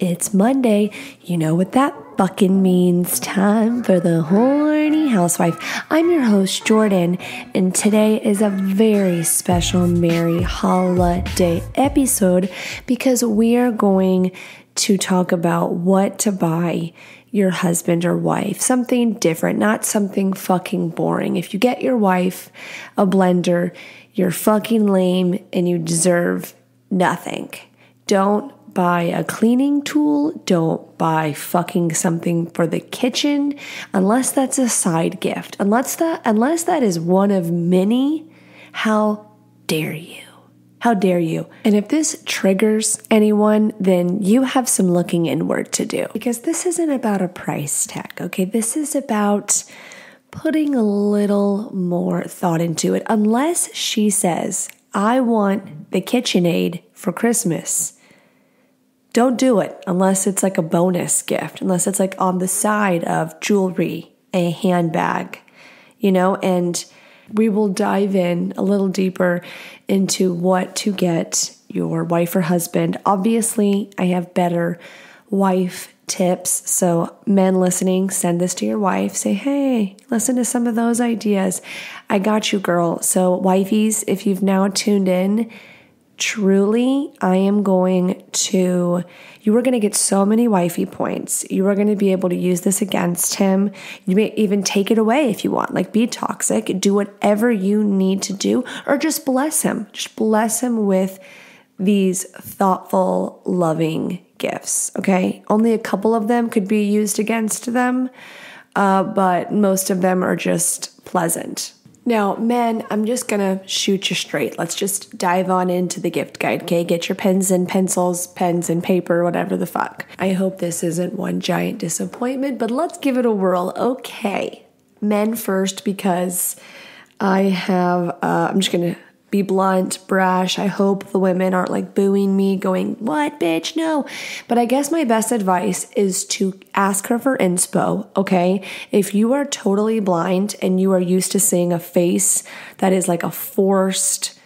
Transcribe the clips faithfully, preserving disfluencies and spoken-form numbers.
It's Monday. You know what that fucking means. Time for the Horny Housewife. I'm your host, Jordan, and today is a very special merry holiday episode because we are going to talk about what to buy your husband or wife. Something different, not something fucking boring. If you get your wife a blender, you're fucking lame and you deserve nothing. Don't buy a cleaning tool, don't buy fucking something for the kitchen, unless that's a side gift. Unless that, unless that is one of many, how dare you? How dare you? And if this triggers anyone, then you have some looking inward to do. Because this isn't about a price tag, okay? This is about putting a little more thought into it. Unless she says, I want the KitchenAid for Christmas. Don't do it unless it's like a bonus gift, unless it's like on the side of jewelry, a handbag, you know, and we will dive in a little deeper into what to get your wife or husband. Obviously, I have better wife tips. So men listening, send this to your wife. Say, hey, listen to some of those ideas. I got you, girl. So wifeys, if you've now tuned in, truly, I am going to, you are going to get so many wifey points. You are going to be able to use this against him. You may even take it away if you want, like be toxic, do whatever you need to do, or just bless him. Just bless him with these thoughtful, loving gifts. Okay. Only a couple of them could be used against them. Uh, but most of them are just pleasant. Now, men, I'm just going to shoot you straight. Let's just dive on into the gift guide, okay? Get your pens and pencils, pens and paper, whatever the fuck. I hope this isn't one giant disappointment, but let's give it a whirl. Okay, men first, because I have, uh, I'm just going to be blunt, brash. I hope the women aren't like booing me going, what, bitch, no. But I guess my best advice is to ask her for inspo, okay? If you are totally blind and you are used to seeing a face that is like a forced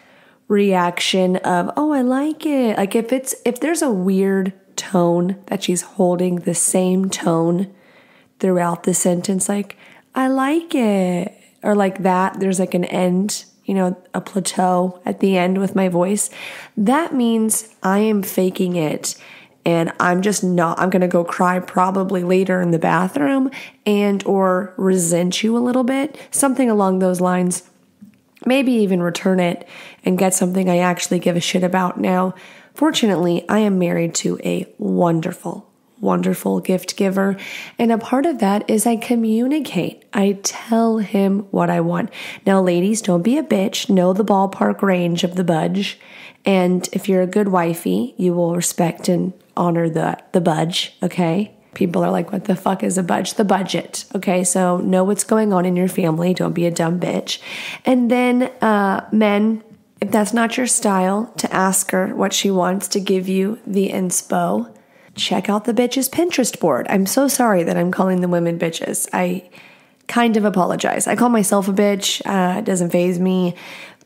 reaction of, oh, I like it. Like if it's, if there's a weird tone that she's holding the same tone throughout the sentence, like, I like it, or like that, there's like an end, you know, a plateau at the end with my voice, that means I am faking it and I'm just not, I'm going to go cry probably later in the bathroom and or resent you a little bit, something along those lines, maybe even return it and get something I actually give a shit about. Now, fortunately, I am married to a wonderful, wonderful gift giver. And a part of that is I communicate. I tell him what I want. Now, ladies, don't be a bitch. Know the ballpark range of the budge. And if you're a good wifey, you will respect and honor the, the budge. Okay. People are like, what the fuck is a budge? The budget. Okay. So know what's going on in your family. Don't be a dumb bitch. And then, uh, men, if that's not your style, to ask her what she wants to give you the inspo. Check out the bitch's Pinterest board. I'm so sorry that I'm calling the women bitches. I kind of apologize. I call myself a bitch. Uh, it doesn't faze me,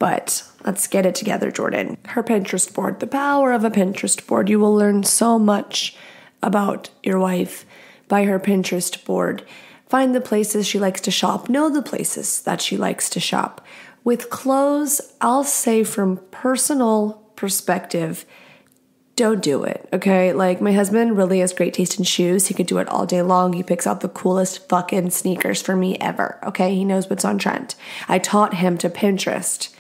but let's get it together, Jordan. Her Pinterest board, the power of a Pinterest board. You will learn so much about your wife by her Pinterest board. Find the places she likes to shop. Know the places that she likes to shop. With clothes, I'll say from personal perspective, don't do it, okay? Like, my husband really has great taste in shoes. He could do it all day long. He picks out the coolest fucking sneakers for me ever, okay? He knows what's on trend. I taught him to Pinterest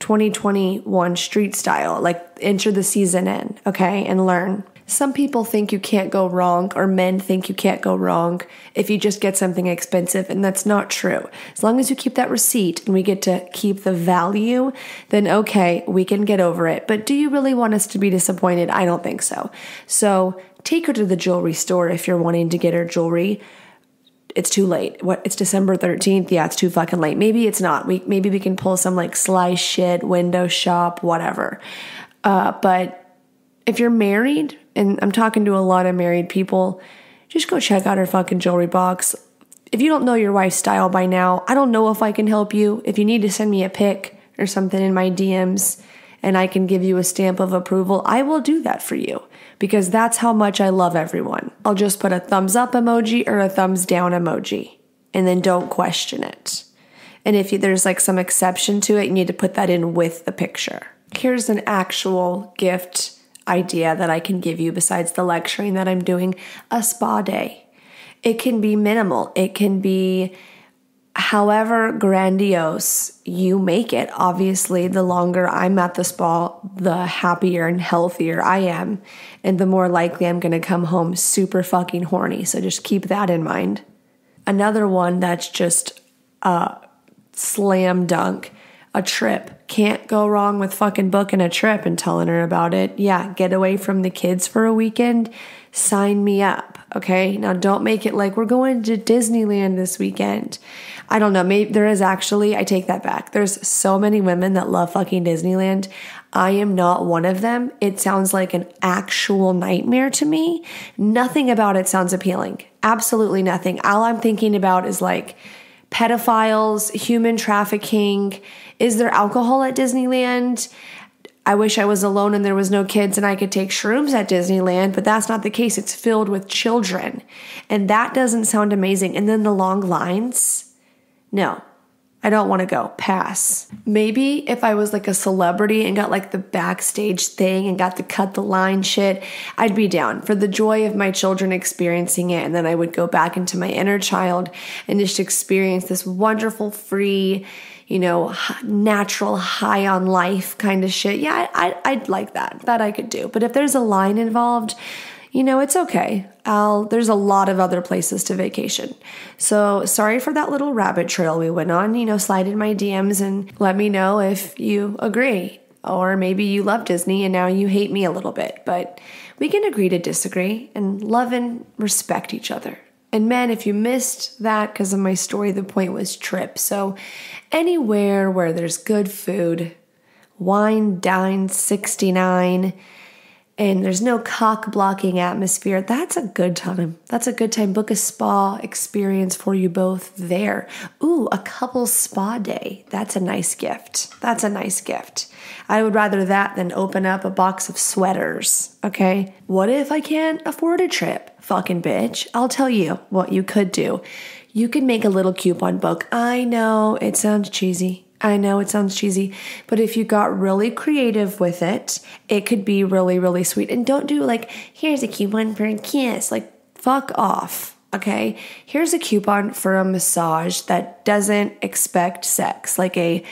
twenty twenty-one street style, like, enter the season in, okay, and learn. Some people think you can't go wrong, or men think you can't go wrong if you just get something expensive, and that's not true. As long as you keep that receipt and we get to keep the value, then okay, we can get over it. But do you really want us to be disappointed? I don't think so. So take her to the jewelry store if you're wanting to get her jewelry. It's too late. What? It's December thirteenth. Yeah, it's too fucking late. Maybe it's not. We maybe we can pull some like sly shit, window shop, whatever. Uh, but if you're married, and I'm talking to a lot of married people, just go check out her fucking jewelry box. If you don't know your wife's style by now, I don't know if I can help you. If you need to send me a pic or something in my D Ms and I can give you a stamp of approval, I will do that for you. because that's how much I love everyone. I'll just put a thumbs up emoji or a thumbs down emoji and then don't question it. And if there's like some exception to it, you need to put that in with the picture. Here's an actual gift idea that I can give you besides the lecturing that I'm doing, a spa day. It can be minimal. It can be however grandiose you make it. Obviously, the longer I'm at the spa, the happier and healthier I am. And the more likely I'm going to come home super fucking horny. So just keep that in mind. Another one that's just a slam dunk, a trip. Can't go wrong with fucking booking a trip and telling her about it. Yeah, get away from the kids for a weekend. Sign me up, okay? Now, don't make it like we're going to Disneyland this weekend. I don't know. Maybe there is actually, I take that back. There's so many women that love fucking Disneyland. I am not one of them. It sounds like an actual nightmare to me. Nothing about it sounds appealing. Absolutely nothing. All I'm thinking about is like pedophiles, human trafficking. Is there alcohol at Disneyland? I wish I was alone and there was no kids and I could take shrooms at Disneyland, but that's not the case. It's filled with children. And that doesn't sound amazing. And then the long lines? No, I don't want to go. Pass. Maybe if I was like a celebrity and got like the backstage thing and got the cut the line shit, I'd be down for the joy of my children experiencing it. And then I would go back into my inner child and just experience this wonderful, free, you know, natural high on life kind of shit. Yeah, I, I, I'd like that. That I could do. But if there's a line involved, you know, it's okay. I'll, there's a lot of other places to vacation. So sorry for that little rabbit trail we went on. You know, slide in my D Ms and let me know if you agree. Or maybe you love Disney and now you hate me a little bit. But we can agree to disagree and love and respect each other. And man, if you missed that because of my story, the point was trip. So anywhere where there's good food, wine, dine, sixty-nine, and there's no cock blocking atmosphere, that's a good time. That's a good time. Book a spa experience for you both there. Ooh, a couple spa day. That's a nice gift. That's a nice gift. I would rather that than open up a box of sweaters, okay? What if I can't afford a trip? Fucking bitch. I'll tell you what you could do. You could make a little coupon book. I know it sounds cheesy. I know it sounds cheesy, but if you got really creative with it, it could be really, really sweet. And don't do like, here's a coupon for a kiss. Like, fuck off. Okay. Here's a coupon for a massage that doesn't expect sex. Like a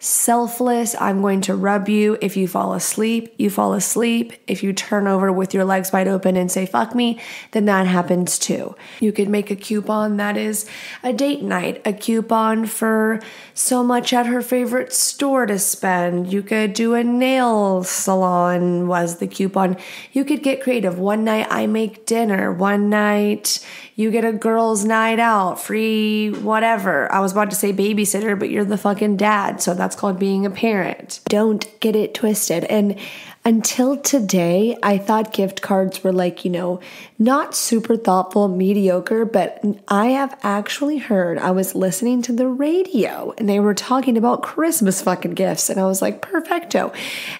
selfless, I'm going to rub you. If you fall asleep, you fall asleep. If you turn over with your legs wide open and say, fuck me, then that happens too. You could make a coupon that is a date night, a coupon for so much at her favorite store to spend. You could do a nail salon was the coupon. You could get creative. One night I make dinner. One night you get a girls' night out, free whatever. I was about to say babysitter, but you're the fucking dad. So that's called being a parent. Don't get it twisted. And until today, I thought gift cards were like, you know, not super thoughtful, mediocre, but I have actually heard, I was listening to the radio and they were talking about Christmas fucking gifts. And I was like, perfecto.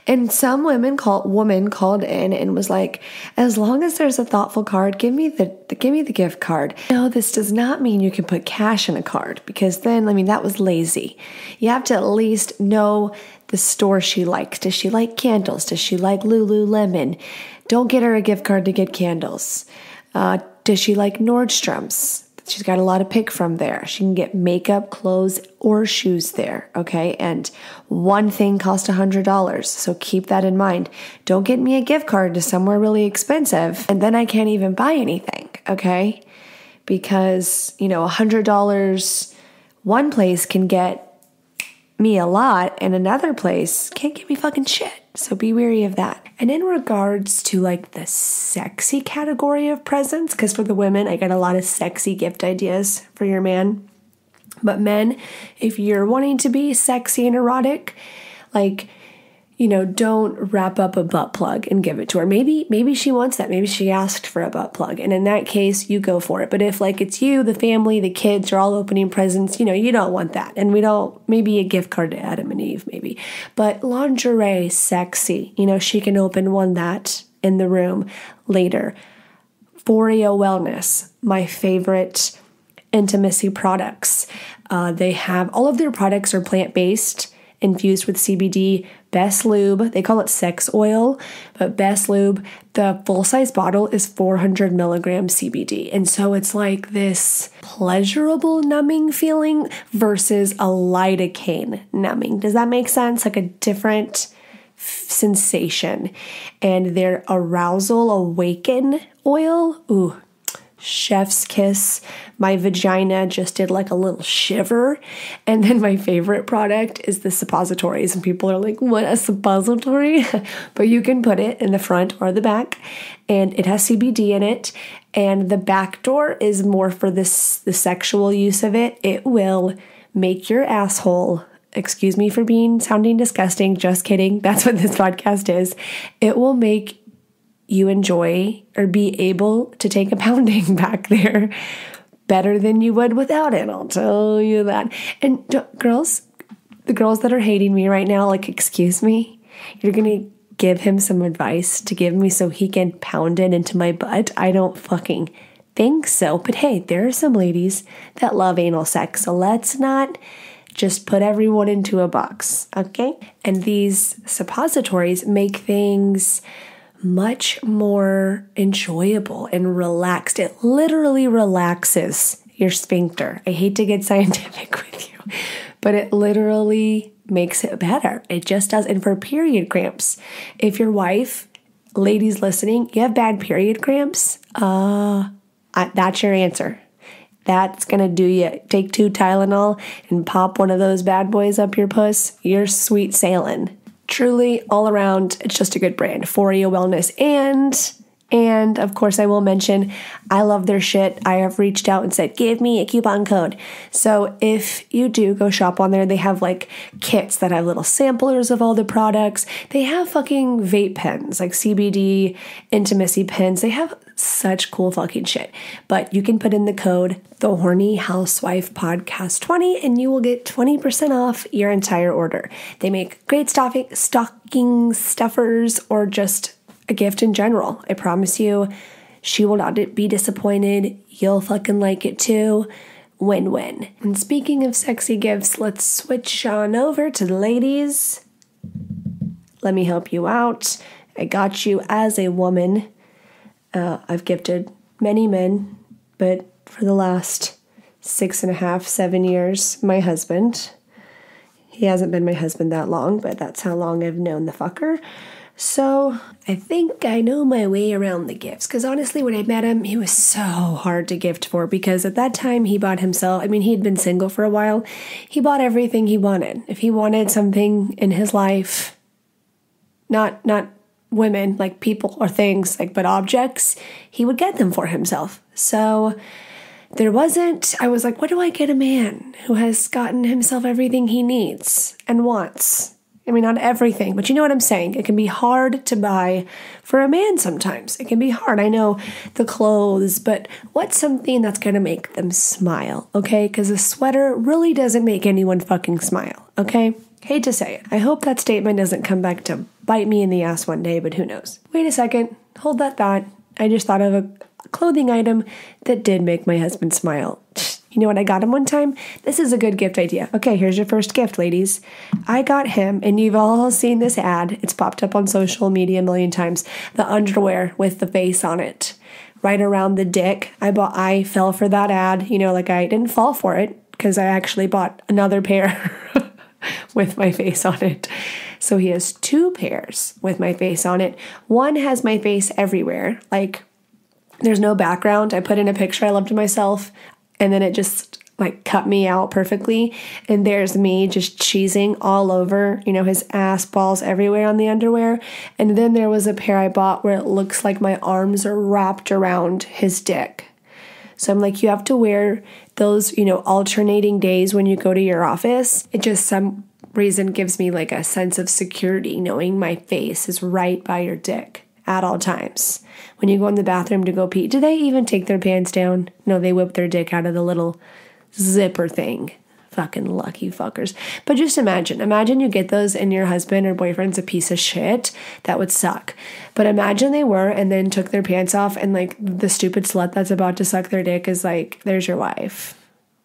And some women called, woman called in and was like, as long as there's a thoughtful card, give me the, the give me the gift card. No, this does not mean you can put cash in a card because then, I mean, that was lazy. You have to at least know the store she likes. Does she like candles? Does she like Lululemon? Don't get her a gift card to get candles. Uh, does she like Nordstrom's? She's got a lot to pick from there. She can get makeup, clothes, or shoes there, okay? And one thing costs one hundred dollars, so keep that in mind. Don't get me a gift card to somewhere really expensive, and then I can't even buy anything, okay? Because, you know, one hundred dollars one place can get me a lot and another place can't give me fucking shit. So be wary of that. And in regards to like the sexy category of presents, because for the women, I get a lot of sexy gift ideas for your man. But men, if you're wanting to be sexy and erotic, like, you know, don't wrap up a butt plug and give it to her. Maybe, maybe she wants that. Maybe she asked for a butt plug. And in that case, you go for it. But if like it's you, the family, the kids are all opening presents, you know, you don't want that. And we don't, maybe a gift card to Adam and Eve, maybe. But lingerie, sexy, you know, she can open one that in the room later. Foreo Wellness, my favorite intimacy products. Uh, they have, all of their products are plant-based, infused with C B D, Best Lube, they call it sex oil, but Best Lube, the full-size bottle is four hundred milligrams C B D. And so it's like this pleasurable numbing feeling versus a lidocaine numbing. Does that make sense? Like a different sensation. And their Arousal Awaken oil, ooh, chef's kiss. My vagina just did like a little shiver. And then my favorite product is the suppositories, and people are like, what, a suppository? But you can put it in the front or the back, and it has C B D in it, and the back door is more for this the sexual use of it. It will make your asshole, excuse me for being sounding disgusting, just kidding, that's what this podcast is. It will make you enjoy or be able to take a pounding back there better than you would without it. I'll tell you that. And girls, the girls that are hating me right now, like, excuse me, you're going to give him some advice to give me so he can pound it into my butt? I don't fucking think so. But hey, there are some ladies that love anal sex, so let's not just put everyone into a box, okay? And these suppositories make things much more enjoyable and relaxed. It literally relaxes your sphincter. I hate to get scientific with you, but it literally makes it better. It just does. And for period cramps, if your wife, ladies listening, you have bad period cramps, uh, that's your answer. That's going to do you. Take two Tylenol and pop one of those bad boys up your puss. You're sweet sailing. Truly, all around, it's just a good brand, Foreo Wellness. And, and of course, I will mention, I love their shit. I have reached out and said, give me a coupon code. So if you do go shop on there, they have like kits that have little samplers of all the products. They have fucking vape pens, like C B D intimacy pens. They have such cool fucking shit. But you can put in the code The Horny Housewife Podcast twenty, and you will get twenty percent off your entire order. They make great stocking, stocking stuffers, or just a gift in general. I promise you, she will not be disappointed. You'll fucking like it too. Win-win. And speaking of sexy gifts, let's switch on over to the ladies. Let me help you out. I got you as a woman. Uh, I've gifted many men, but for the last six and a half, seven years, my husband. He hasn't been my husband that long, but that's how long I've known the fucker. So I think I know my way around the gifts, because honestly, when I met him, he was so hard to gift for, because at that time he bought himself, I mean, he'd been single for a while. He bought everything he wanted. If he wanted something in his life, not, not women, like people or things, like, but objects, he would get them for himself. So there wasn't, I was like, what do I get a man who has gotten himself everything he needs and wants? I mean, not everything, but you know what I'm saying. It can be hard to buy for a man sometimes. It can be hard. I know the clothes, but what's something that's going to make them smile, okay? Because a sweater really doesn't make anyone fucking smile, okay? Hate to say it. I hope that statement doesn't come back to bite me in the ass one day, but who knows? Wait a second. Hold that thought. I just thought of a clothing item that did make my husband smile. You know what I got him one time? This is a good gift idea. Okay, here's your first gift, ladies. I got him, and you've all seen this ad. It's popped up on social media a million times. The underwear with the face on it, right around the dick. I bought. I fell for that ad. You know, like, I didn't fall for it because I actually bought another pair with my face on it. So he has two pairs with my face on it. One has my face everywhere, like, there's no background. I put in a picture I loved myself, and then it just like cut me out perfectly. And there's me just cheesing all over, you know, his ass, balls everywhere on the underwear. And then there was a pair I bought where it looks like my arms are wrapped around his dick. So I'm like, you have to wear those, you know, alternating days when you go to your office. It just some reason gives me like a sense of security knowing my face is right by your dick at all times. When you go in the bathroom to go pee, do they even take their pants down? No, they whip their dick out of the little zipper thing Fucking lucky fuckers. But just imagine, imagine you get those and your husband or boyfriend's a piece of shit. That would suck. But imagine they were and then took their pants off and like the stupid slut that's about to suck their dick is like, there's your wife.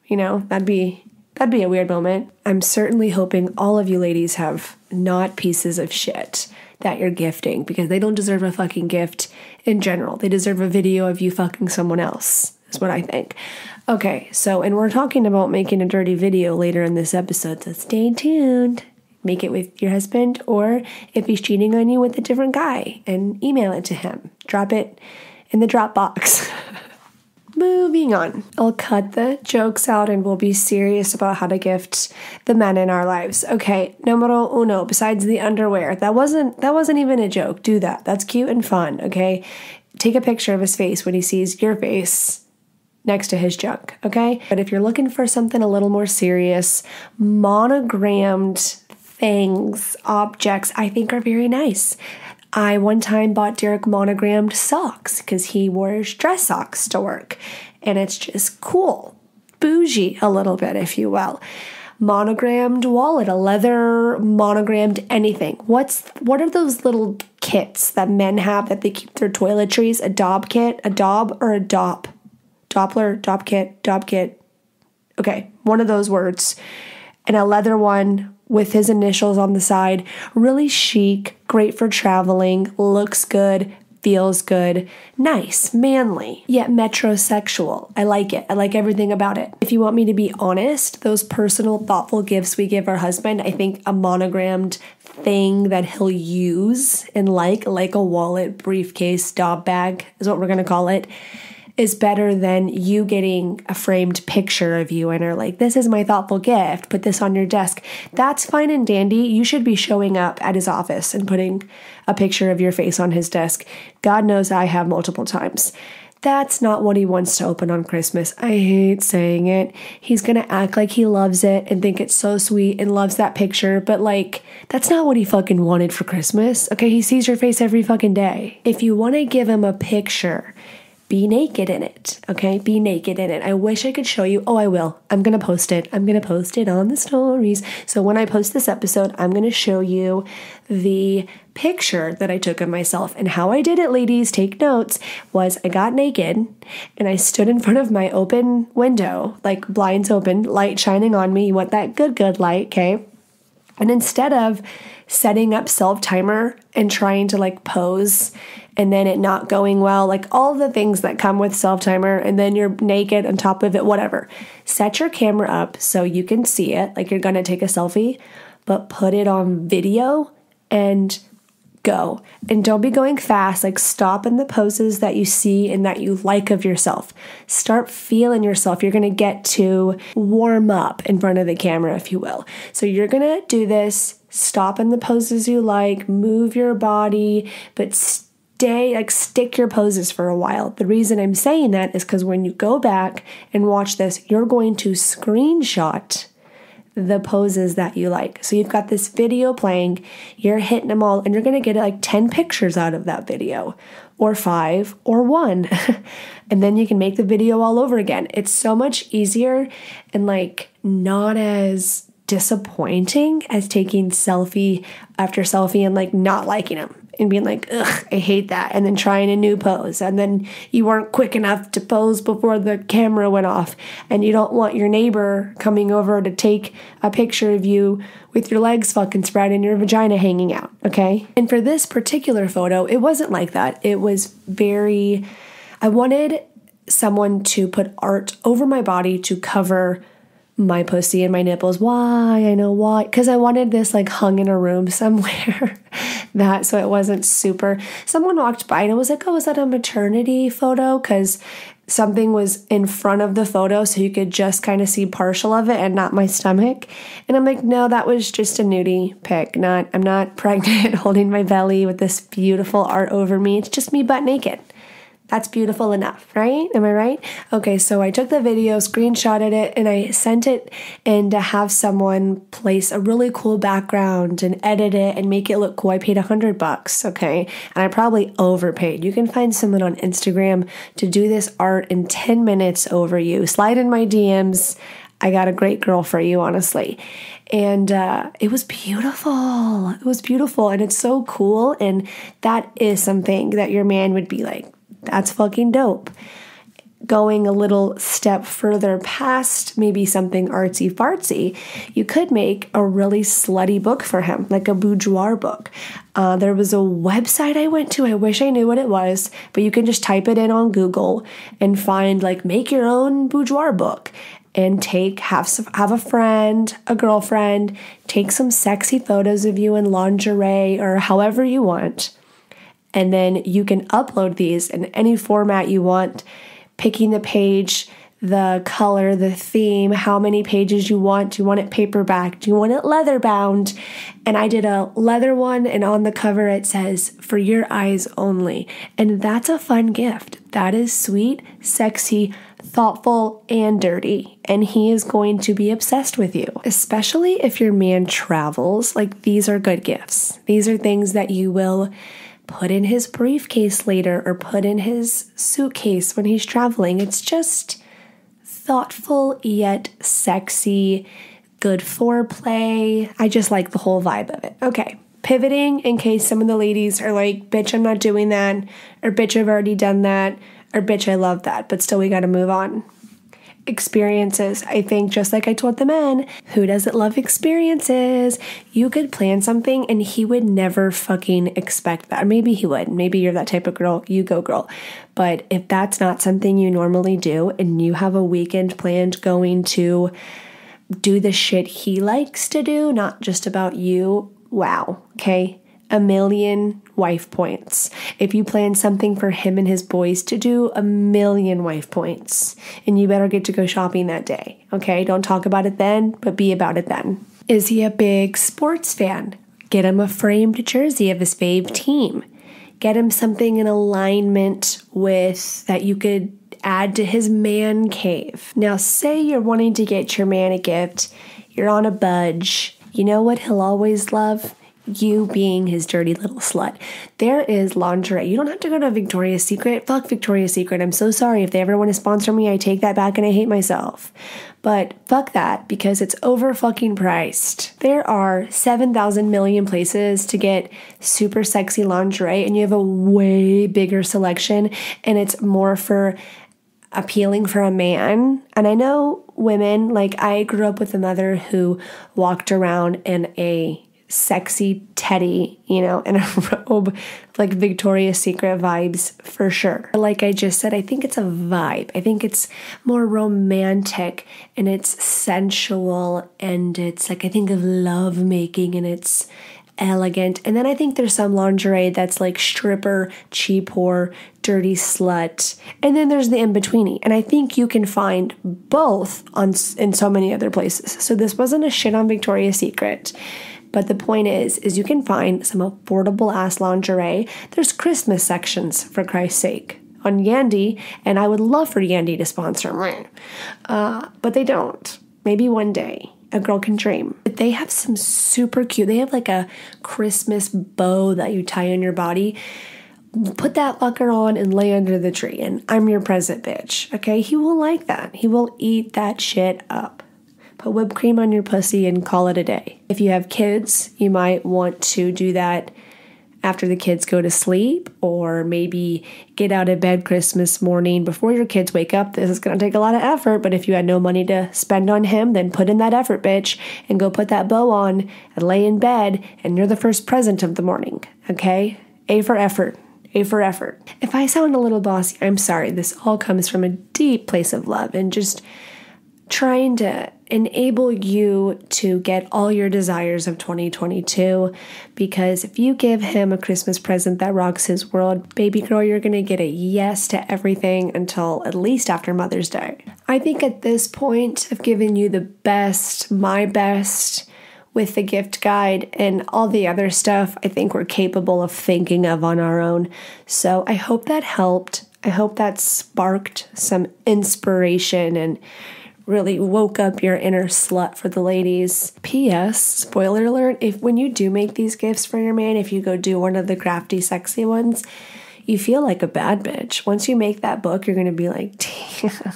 You know, that'd be... That'd be a weird moment. I'm certainly hoping all of you ladies have not pieces of shit that you're gifting, because they don't deserve a fucking gift in general. They deserve a video of you fucking someone else, is what I think. Okay, so, and we're talking about making a dirty video later in this episode, so stay tuned. Make it with your husband, or if he's cheating on you with a different guy, and email it to him. Drop it in the Dropbox. Moving on. I'll cut the jokes out and we'll be serious about how to gift the men in our lives. Okay, numero uno, besides the underwear. That wasn't that wasn't even a joke. Do that. That's cute and fun, okay? Take a picture of his face when he sees your face next to his junk, okay? But if you're looking for something a little more serious, monogrammed things, objects, I think are very nice. I one time bought Derek monogrammed socks because he wore dress socks to work. And it's just cool. Bougie a little bit, if you will. Monogrammed wallet, a leather, monogrammed anything. What's What are those little kits that men have that they keep their toiletries? A daub kit, a daub, or a dop? Doppler, dop kit, daub kit. Okay, one of those words. And a leather one with his initials on the side. Really chic, great for traveling, looks good, feels good, nice, manly, yet metrosexual. I like it. I like everything about it. If you want me to be honest, those personal, thoughtful gifts we give our husband, I think a monogrammed thing that he'll use and like, like a wallet, briefcase, dog bag is what we're going to call it, is better than you getting a framed picture of you and are like, this is my thoughtful gift, put this on your desk. That's fine and dandy. You should be showing up at his office and putting a picture of your face on his desk. God knows I have multiple times. That's not what he wants to open on Christmas. I hate saying it. He's going to act like he loves it and think it's so sweet and loves that picture. But like, that's not what he fucking wanted for Christmas. Okay, he sees your face every fucking day. If you want to give him a picture, be naked in it, okay? Be naked in it. I wish I could show you. Oh, I will. I'm going to post it. I'm going to post it on the stories. So when I post this episode, I'm going to show you the picture that I took of myself. And how I did it, ladies, take notes, was I got naked and I stood in front of my open window, like blinds open, light shining on me. You want that good, good light, okay? And instead of setting up self-timer and trying to like pose and then it not going well, like all the things that come with self-timer, and then you're naked on top of it, whatever. Set your camera up so you can see it, like you're gonna take a selfie, but put it on video and go. And don't be going fast, like stop in the poses that you see and that you like of yourself. Start feeling yourself. You're gonna get to warm up in front of the camera, if you will. So you're gonna do this, stop in the poses you like, move your body, but stay, like stick your poses for a while. The reason I'm saying that is because when you go back and watch this, you're going to screenshot the poses that you like. So you've got this video playing, you're hitting them all, and you're gonna get like ten pictures out of that video, or five, or one. And then you can make the video all over again. It's so much easier and like not as disappointing as taking selfie after selfie and like not liking them and being like, ugh, I hate that. And then trying a new pose. And then you weren't quick enough to pose before the camera went off. And you don't want your neighbor coming over to take a picture of you with your legs fucking spread and your vagina hanging out. Okay. And for this particular photo, it wasn't like that. It was very, I wanted someone to put art over my body to cover my pussy and my nipples. Why? I know why. Because I wanted this like hung in a room somewhere. that so it wasn't super. Someone walked by and I was like, oh, is that a maternity photo? Because something was in front of the photo so you could just kind of see partial of it and not my stomach. And I'm like, no, that was just a nudie pic. Not, I'm not pregnant holding my belly with this beautiful art over me. It's just me butt naked. That's beautiful enough, right? Am I right? Okay, so I took the video, screenshotted it, and I sent it in to have someone place a really cool background and edit it and make it look cool. I paid a hundred bucks, okay? And I probably overpaid. You can find someone on Instagram to do this art in ten minutes over you. Slide in my D Ms. I got a great girl for you, honestly. And uh, it was beautiful. It was beautiful. And it's so cool. And that is something that your man would be like, that's fucking dope. Going a little step further past maybe something artsy fartsy, you could make a really slutty book for him, like a boudoir book. Uh, there was a website I went to. I wish I knew what it was, but you can just type it in on Google and find like make your own boudoir book and take have some, have a friend, a girlfriend, take some sexy photos of you in lingerie or however you want. And then you can upload these in any format you want, picking the page, the color, the theme, how many pages you want. Do you want it paperback? Do you want it leather bound? And I did a leather one, and on the cover it says, for your eyes only. And that's a fun gift. That is sweet, sexy, thoughtful, and dirty. And he is going to be obsessed with you, especially if your man travels. Like, these are good gifts. These are things that you will put in his briefcase later or put in his suitcase when he's traveling. It's just thoughtful yet sexy, good foreplay. I just like the whole vibe of it. Okay, pivoting in case some of the ladies are like, bitch, I'm not doing that, or bitch, I've already done that, or bitch, I love that, but still we gotta move on. Experiences. I think just like I told the men, who doesn't love experiences? You could plan something and he would never fucking expect that. Or maybe he would. Maybe you're that type of girl. You go, girl. But if that's not something you normally do and you have a weekend planned going to do the shit he likes to do, not just about you, wow. Okay. A million wife points. If you plan something for him and his boys to do, a million wife points. And you better get to go shopping that day. Okay, don't talk about it then, but be about it then. Is he a big sports fan? Get him a framed jersey of his fave team. Get him something in alignment with that you could add to his man cave. Now, say you're wanting to get your man a gift, you're on a budge. You know what he'll always love? You being his dirty little slut. There is lingerie. You don't have to go to Victoria's Secret. Fuck Victoria's Secret. I'm so sorry. If they ever want to sponsor me, I take that back and I hate myself. But fuck that, because it's over fucking priced. There are seven thousand million places to get super sexy lingerie, and you have a way bigger selection, and it's more for appealing for a man. And I know women, like I grew up with a mother who walked around in a sexy teddy, you know, in a robe, like Victoria's Secret vibes for sure. Like I just said, I think it's a vibe. I think it's more romantic and it's sensual and it's like, I think of lovemaking and it's elegant. And then I think there's some lingerie that's like stripper, cheap whore, dirty slut. And then there's the in-betweeny. And I think you can find both on in so many other places. So this wasn't a shit on Victoria's Secret. But the point is, is you can find some affordable ass lingerie. There's Christmas sections, for Christ's sake, on Yandy, and I would love for Yandy to sponsor me. Uh, but they don't. Maybe one day a girl can dream. But they have some super cute, they have like a Christmas bow that you tie on your body. Put that fucker on and lay under the tree and I'm your present, bitch. Okay, he will like that. He will eat that shit up. Put whipped cream on your pussy and call it a day. If you have kids, you might want to do that after the kids go to sleep, or maybe get out of bed Christmas morning before your kids wake up. This is going to take a lot of effort, but if you had no money to spend on him, then put in that effort, bitch, and go put that bow on and lay in bed, and you're the first present of the morning, okay? A for effort. A for effort. If I sound a little bossy, I'm sorry. This all comes from a deep place of love and just trying to enable you to get all your desires of twenty twenty-two, because if you give him a Christmas present that rocks his world, baby girl, you're going to get a yes to everything until at least after Mother's Day. I think at this point, I've given you the best, my best, with the gift guide and all the other stuff I think we're capable of thinking of on our own. So I hope that helped. I hope that sparked some inspiration and really woke up your inner slut for the ladies. P S Spoiler alert, if when you do make these gifts for your man, if you go do one of the crafty, sexy ones, you feel like a bad bitch. Once you make that book, you're going to be like, damn,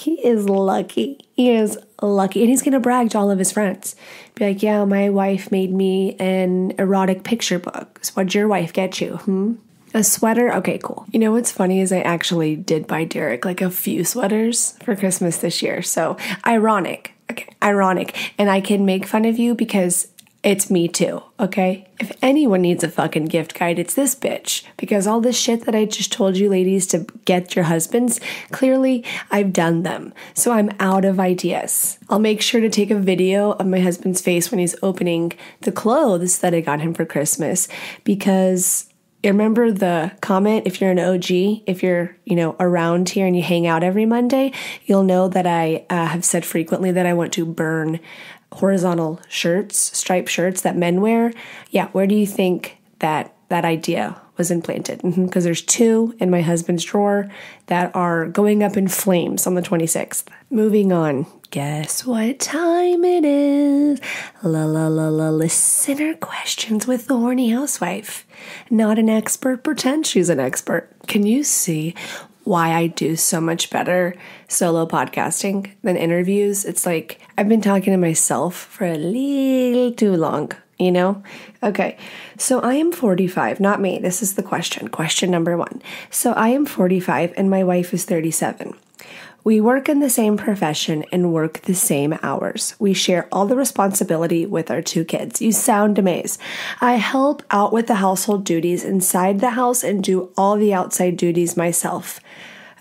He is lucky. He is lucky. And he's going to brag to all of his friends. Be like, yeah, my wife made me an erotic picture book. So what'd your wife get you? Hmm? A sweater? Okay, cool. You know what's funny is I actually did buy Derek like a few sweaters for Christmas this year. So ironic. Okay, ironic. And I can make fun of you because it's me too, okay? If anyone needs a fucking gift guide, it's this bitch. Because all this shit that I just told you ladies to get your husbands, clearly I've done them. So I'm out of ideas. I'll make sure to take a video of my husband's face when he's opening the clothes that I got him for Christmas. Because remember the comment, if you're an O G, if you're, you know, around here and you hang out every Monday, you'll know that I uh, have said frequently that I want to burn horizontal shirts, striped shirts that men wear. Yeah, where do you think that that idea was implanted? Because mm-hmm, there's two in my husband's drawer that are going up in flames on the twenty-sixth. Moving on. Guess what time it is? La la la la listener questions with the horny housewife. Not an expert, pretend she's an expert. Can you see why I do so much better solo podcasting than interviews? It's like I've been talking to myself for a little too long, you know? Okay, so I am forty-five, not me. This is the question, question number one. So I am forty-five and my wife is thirty-seven. We work in the same profession and work the same hours. We share all the responsibility with our two kids. You sound amazed. I help out with the household duties inside the house and do all the outside duties myself.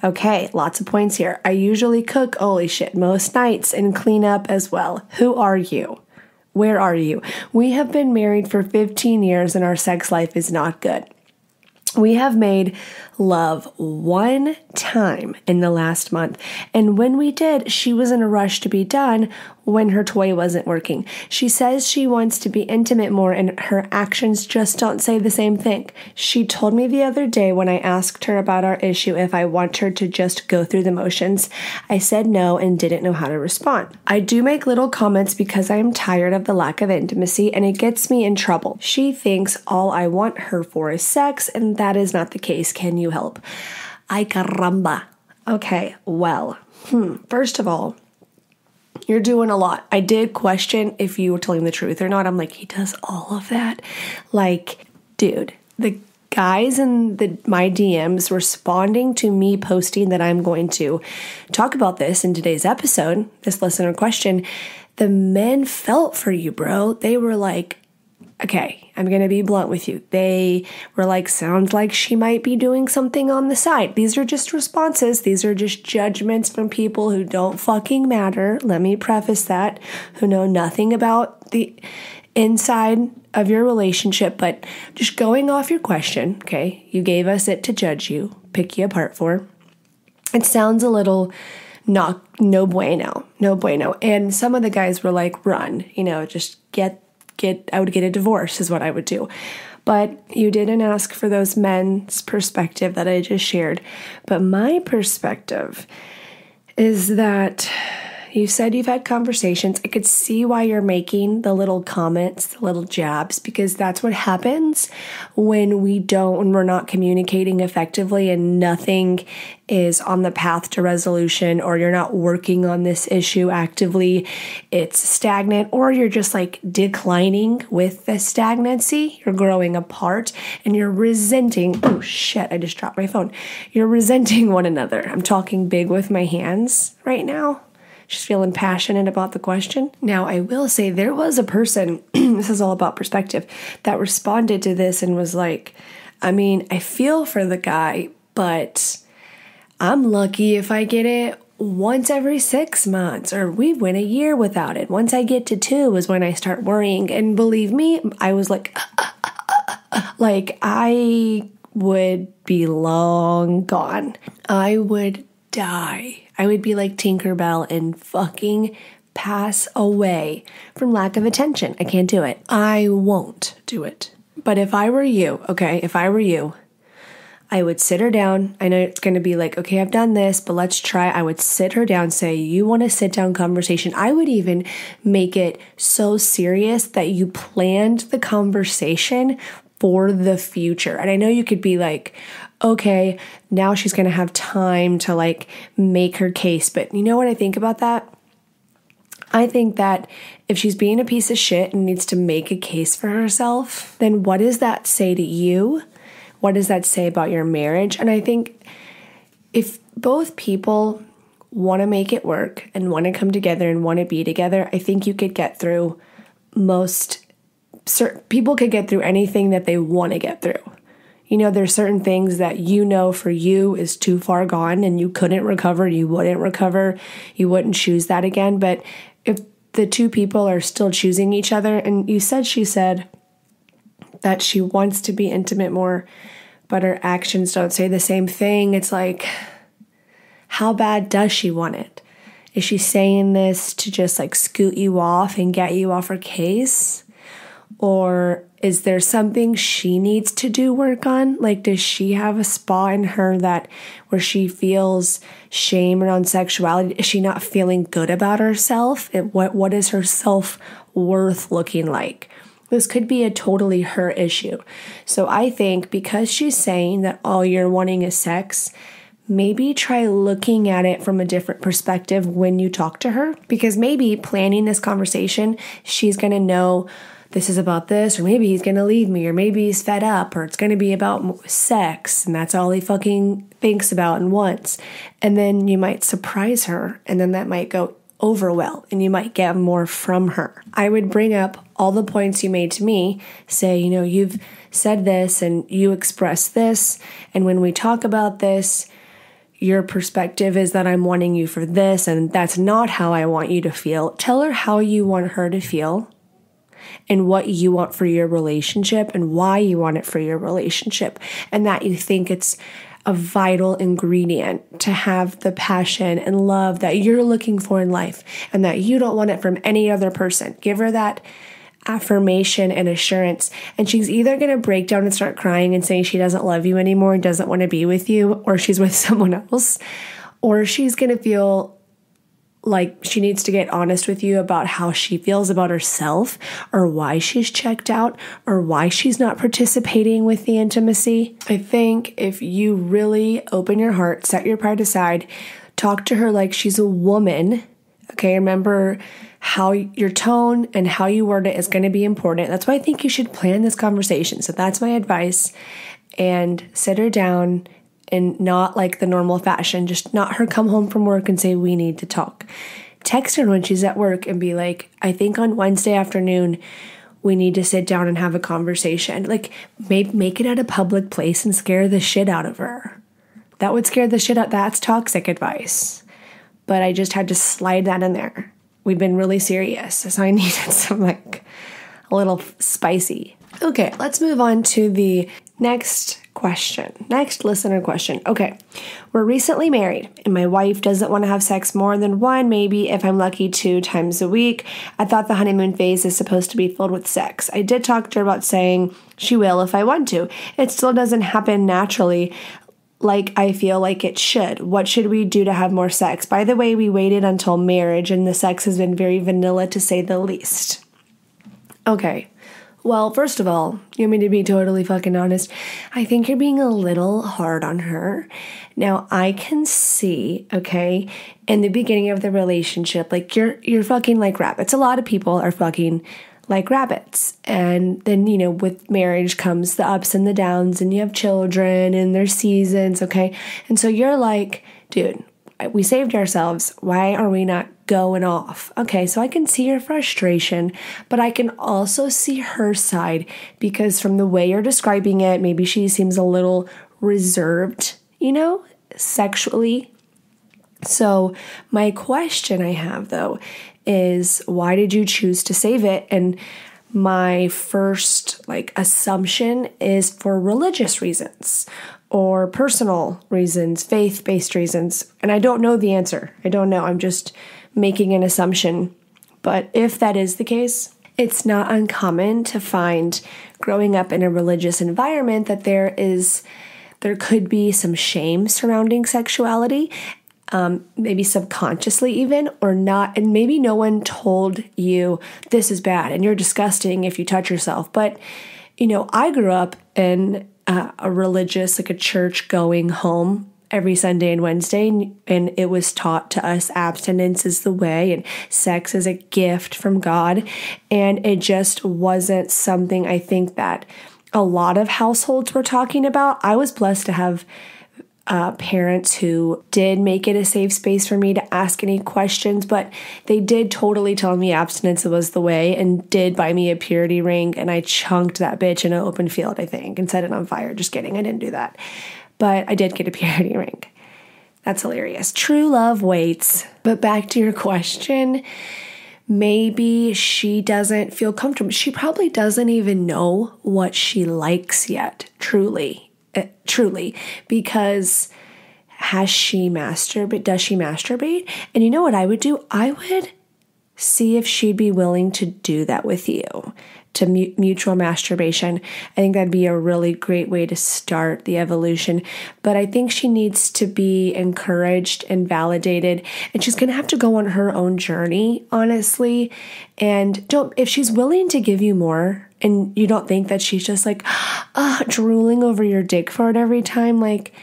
Okay, lots of points here. I usually cook, holy shit, most nights and clean up as well. Who are you? Where are you? We have been married for fifteen years and our sex life is not good. We have made love one time in the last month, and when we did, she was in a rush to be done when her toy wasn't working. She says she wants to be intimate more, and her actions just don't say the same thing. She told me the other day when I asked her about our issue if I want her to just go through the motions. I said no and didn't know how to respond. I do make little comments because I am tired of the lack of intimacy, and it gets me in trouble. She thinks all I want her for is sex, and that is not the case. Can you help? Ay caramba. Okay, well, hmm. First of all, you're doing a lot. I did question if you were telling the truth or not. I'm like, he does all of that? Like, dude, the guys in the my D Ms responding to me posting that I'm going to talk about this in today's episode, this listener question, the men felt for you, bro. They were like, okay, I'm going to be blunt with you. They were like, sounds like she might be doing something on the side. These are just responses. These are just judgments from people who don't fucking matter. Let me preface that, who know nothing about the inside of your relationship, but just going off your question, okay, you gave us it to judge you, pick you apart for. It sounds a little not, no bueno, no bueno. And some of the guys were like, run, you know, just get Get, I would get a divorce is what I would do. But you didn't ask for those men's perspective that I just shared. But my perspective is that you said you've had conversations. I could see why you're making the little comments, the little jabs, because that's what happens when we don't, when we're not communicating effectively and nothing is on the path to resolution, or you're not working on this issue actively, it's stagnant, or you're just like declining with the stagnancy, you're growing apart, and you're resenting, oh shit, I just dropped my phone. You're resenting one another. I'm talking big with my hands right now. Just feeling passionate about the question. Now, I will say there was a person, this is all about perspective, that responded to this and was like, I mean, I feel for the guy, but I'm lucky if I get it once every six months or we went a year without it. Once I get to two is when I start worrying. And believe me, I was like, uh, uh, uh, uh, like I would be long gone. I would die. I would be like Tinkerbell and fucking pass away from lack of attention. I can't do it. I won't do it. But if I were you, okay, if I were you, I would sit her down. I know it's going to be like, okay, I've done this, but let's try. I would sit her down, say, you want a sit down conversation. I would even make it so serious that you planned the conversation for the future. And I know you could be like, okay, now she's going to have time to like make her case. But you know what I think about that? I think that if she's being a piece of shit and needs to make a case for herself, then what does that say to you? What does that say about your marriage? And I think if both people want to make it work and want to come together and want to be together, I think you could get through most, certain people could get through anything that they want to get through. You know, there's certain things that you know for you is too far gone and you couldn't recover, you wouldn't recover, you wouldn't choose that again. But if the two people are still choosing each other, and you said she said that she wants to be intimate more, but her actions don't say the same thing, it's like, how bad does she want it? Is she saying this to just like scoot you off and get you off her case? Or is there something she needs to do work on? Like, does she have a spa in her that where she feels shame around sexuality? Is she not feeling good about herself? It, what What is her self-worth looking like? This could be a totally her issue. So I think because she's saying that all you're wanting is sex, maybe try looking at it from a different perspective when you talk to her. Because maybe planning this conversation, she's going to know this is about this, or maybe he's going to leave me, or maybe he's fed up, or it's going to be about sex, and that's all he fucking thinks about and wants. And then you might surprise her, and then that might go over well, and you might get more from her. I would bring up all the points you made to me, say, you know, you've said this, and you expressed this, and when we talk about this, your perspective is that I'm wanting you for this, and that's not how I want you to feel. Tell her how you want her to feel, and what you want for your relationship and why you want it for your relationship, and that you think it's a vital ingredient to have the passion and love that you're looking for in life and that you don't want it from any other person. Give her that affirmation and assurance, and she's either going to break down and start crying and saying she doesn't love you anymore and doesn't want to be with you, or she's with someone else, or she's going to feel like she needs to get honest with you about how she feels about herself, or why she's checked out, or why she's not participating with the intimacy. I think if you really open your heart, set your pride aside, talk to her like she's a woman, okay? Remember how your tone and how you word it is going to be important. That's why I think you should plan this conversation. So that's my advice. And sit her down. And not like the normal fashion, just not her come home from work and say, we need to talk. Text her when she's at work and be like, I think on Wednesday afternoon, we need to sit down and have a conversation. Like, maybe make it at a public place and scare the shit out of her. That would scare the shit out. That's toxic advice. But I just had to slide that in there. We've been really serious, so I needed some like a little spicy. Okay, let's move on to the next question. Next listener question. Okay. We're recently married and my wife doesn't want to have sex more than one, maybe if I'm lucky two times a week. I thought the honeymoon phase is supposed to be filled with sex. I did talk to her about saying she will if I want to. It still doesn't happen naturally like I feel like it should. What should we do to have more sex? By the way, we waited until marriage and the sex has been very vanilla to say the least. Okay. Well, first of all, you want me to be totally fucking honest? I think you're being a little hard on her. Now, I can see, okay, in the beginning of the relationship, like you're you're fucking like rabbits. A lot of people are fucking like rabbits. And then, you know, with marriage comes the ups and the downs, and you have children and their seasons, okay? And so you're like, dude, we saved ourselves. Why are we not going off? Okay, so I can see your frustration, but I can also see her side, because from the way you're describing it, maybe she seems a little reserved, you know, sexually. So my question I have though is, why did you choose to save it? And my first like assumption is for religious reasons, or personal reasons, faith-based reasons. And I don't know the answer. I don't know. I'm just making an assumption. But if that is the case, it's not uncommon to find growing up in a religious environment that there is, there could be some shame surrounding sexuality, um, maybe subconsciously even, or not. And maybe no one told you this is bad and you're disgusting if you touch yourself. But, you know, I grew up in uh, a religious, like a church going home every Sunday and Wednesday, and, and it was taught to us abstinence is the way and sex is a gift from God. And it just wasn't something I think that a lot of households were talking about. I was blessed to have uh, parents who did make it a safe space for me to ask any questions, but they did totally tell me abstinence was the way and did buy me a purity ring, and I chunked that bitch in an open field, I think, and set it on fire. Just kidding, I didn't do that. But I did get a purity ring. That's hilarious. True love waits. But back to your question, maybe she doesn't feel comfortable. She probably doesn't even know what she likes yet, truly, uh, truly, because has she masturbate? Does she masturbate? And you know what I would do? I would see if she'd be willing to do that with you, to mu- mutual masturbation. I think that'd be a really great way to start the evolution. But I think she needs to be encouraged and validated, and she's gonna have to go on her own journey, honestly. And don't, if she's willing to give you more, and you don't think that she's just like uh, drooling over your dick for it every time, like,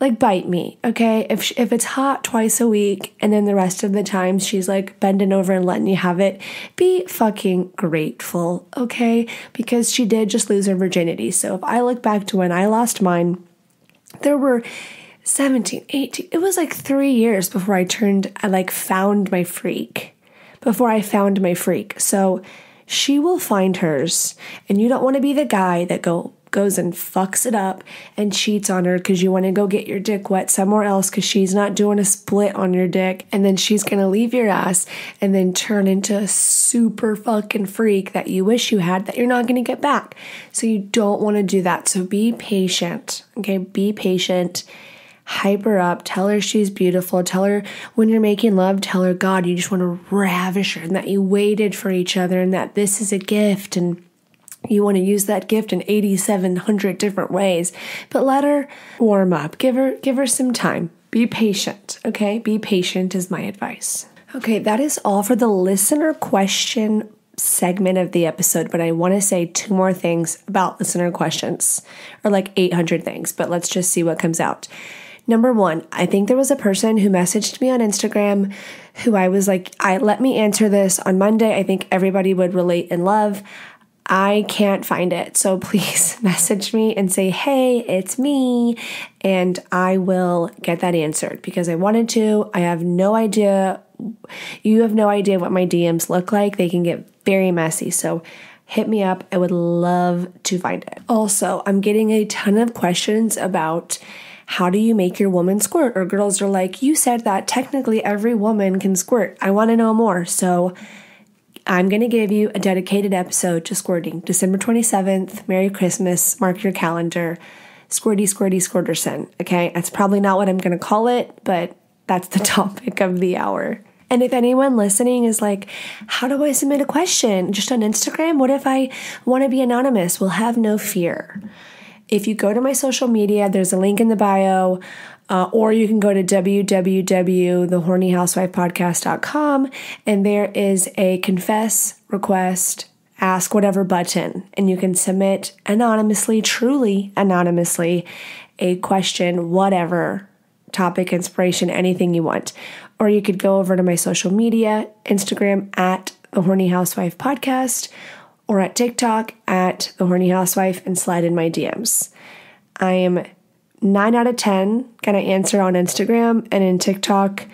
like bite me, okay? If if it's hot twice a week and then the rest of the time she's like bending over and letting you have it, be fucking grateful, okay? Because she did just lose her virginity. So if I look back to when I lost mine, there were seventeen, eighteen, it was like three years before I turned, I like found my freak, before I found my freak. So she will find hers, and you don't want to be the guy that go, goes and fucks it up and cheats on her because you want to go get your dick wet somewhere else because she's not doing a split on your dick, and then she's going to leave your ass and then turn into a super fucking freak that you wish you had that you're not going to get back. So you don't want to do that. So be patient, okay? Be patient. Hype her up. Tell her she's beautiful. Tell her when you're making love, tell her, God, you just want to ravish her and that you waited for each other and that this is a gift and you want to use that gift in eighty-seven hundred different ways. But let her warm up. Give her, give her some time. Be patient, okay? Be patient is my advice. Okay, that is all for the listener question segment of the episode, but I want to say two more things about listener questions, or like eight hundred things, but let's just see what comes out. Number one, I think there was a person who messaged me on Instagram who I was like, I let me answer this on Monday. I think everybody would relate and love. I can't find it. So please message me and say, hey, it's me. And I will get that answered because I wanted to. I have no idea. You have no idea what my D Ms look like. They can get very messy. So hit me up. I would love to find it. Also, I'm getting a ton of questions about how do you make your woman squirt? Or girls are like, you said that technically every woman can squirt. I want to know more. So I'm going to give you a dedicated episode to squirting. December twenty-seventh, Merry Christmas, mark your calendar, Squirty Squirty Squirterson, okay? That's probably not what I'm going to call it, but that's the topic of the hour. And if anyone listening is like, how do I submit a question? Just on Instagram? What if I want to be anonymous? Well, have no fear. If you go to my social media, there's a link in the bio. Uh, or you can go to w w w dot the horny housewife podcast dot com, and there is a confess, request, ask, whatever button, and you can submit anonymously, truly anonymously, a question, whatever, topic, inspiration, anything you want. Or you could go over to my social media, Instagram at The Horny Housewife Podcast, or at TikTok at The Horny Housewife, and slide in my D Ms. I am nine out of ten gonna answer on Instagram, and in TikTok,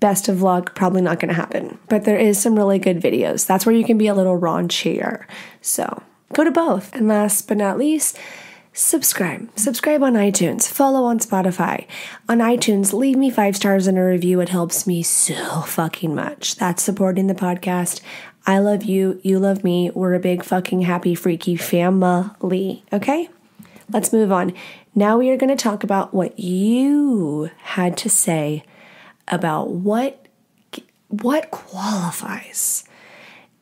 best of luck, probably not gonna happen. But there is some really good videos. That's where you can be a little raunchier. So go to both. And last but not least, subscribe. Subscribe on iTunes. Follow on Spotify. On iTunes, leave me five stars and a review. It helps me so fucking much. That's supporting the podcast. I love you. You love me. We're a big fucking happy, freaky family. Okay? Let's move on. Now we are going to talk about what you had to say about what, what qualifies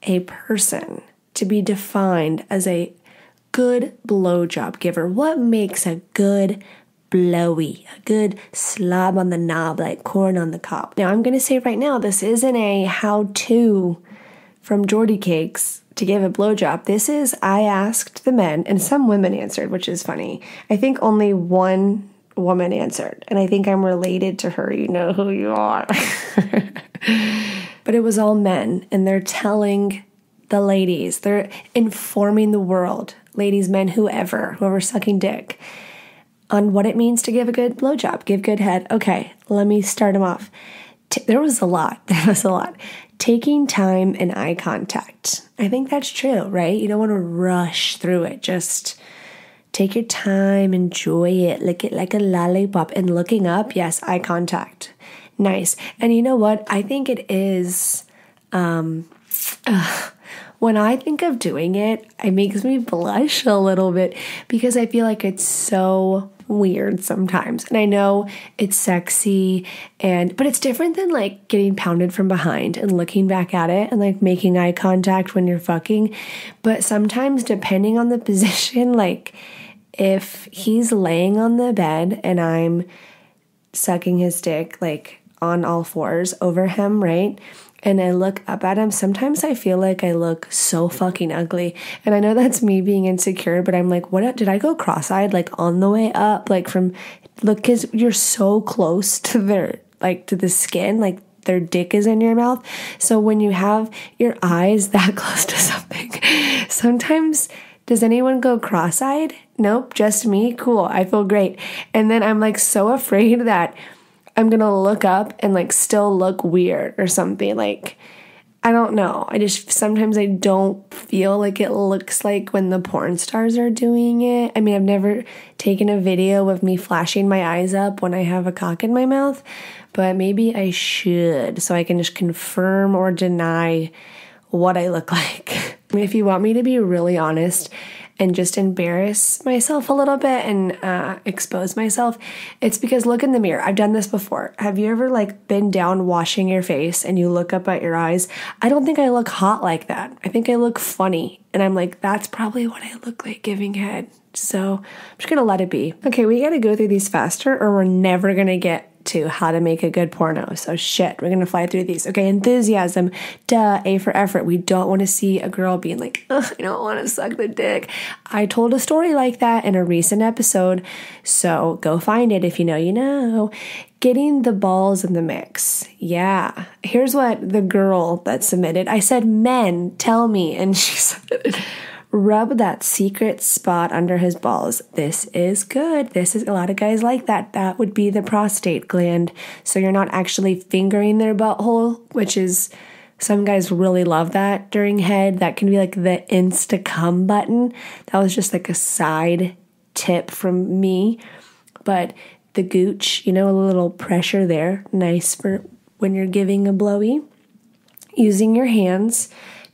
a person to be defined as a good blowjob giver. What makes a good blowy, a good slob on the knob, like corn on the cob? Now I'm going to say right now, this isn't a how-to from Jordy Cakes to give a blowjob. This is, I asked the men, and some women answered, which is funny. I think only one woman answered, and I think I'm related to her. You know who you are. But it was all men, and they're telling the ladies, they're informing the world, ladies, men, whoever, whoever's sucking dick, on what it means to give a good blowjob, give good head. Okay, let me start them off. T there was a lot. There was a lot. Taking time and eye contact. I think that's true, right? You don't want to rush through it. Just take your time, enjoy it, lick it like a lollipop. And looking up, yes, eye contact. Nice. And you know what? I think it is... Um, uh, when I think of doing it, it makes me blush a little bit because I feel like it's so weird sometimes. And I know it's sexy, and but it's different than like getting pounded from behind and looking back at it and like making eye contact when you're fucking. But sometimes, depending on the position, like if he's laying on the bed and I'm sucking his dick like on all fours over him, right? And I look up at him, sometimes I feel like I look so fucking ugly. And I know that's me being insecure, but I'm like, what, did I go cross-eyed, like, on the way up? Like, from, look, because you're so close to their, like, to the skin, like, their dick is in your mouth. So when you have your eyes that close to something, sometimes, does anyone go cross-eyed? Nope, just me? Cool, I feel great. And then I'm, like, so afraid that I'm going to look up and like still look weird or something. Like, I don't know. I just, sometimes I don't feel like it looks like when the porn stars are doing it. I mean, I've never taken a video of me flashing my eyes up when I have a cock in my mouth, but maybe I should, so I can just confirm or deny what I look like. If you want me to be really honest and just embarrass myself a little bit and uh, expose myself, it's because look in the mirror. I've done this before. Have you ever like been down washing your face and you look up at your eyes? I don't think I look hot like that. I think I look funny. And I'm like, that's probably what I look like giving head. So I'm just gonna let it be. Okay, we gotta go through these faster or we're never gonna get to how to make a good porno. So shit, we're gonna fly through these. Okay, enthusiasm, duh, A for effort. We don't want to see a girl being like, ugh, I don't want to suck the dick. I told a story like that in a recent episode, so go find it if you know you know. Getting the balls in the mix. Yeah. Here's what the girl that submitted, I said, men, tell me. And she said, rub that secret spot under his balls. This is good. This is, a lot of guys like that. That would be the prostate gland. So you're not actually fingering their butthole, which is, some guys really love that during head. That can be like the insta-cum button. That was just like a side tip from me. But the gooch, you know, a little pressure there. Nice for when you're giving a blowy. Using your hands.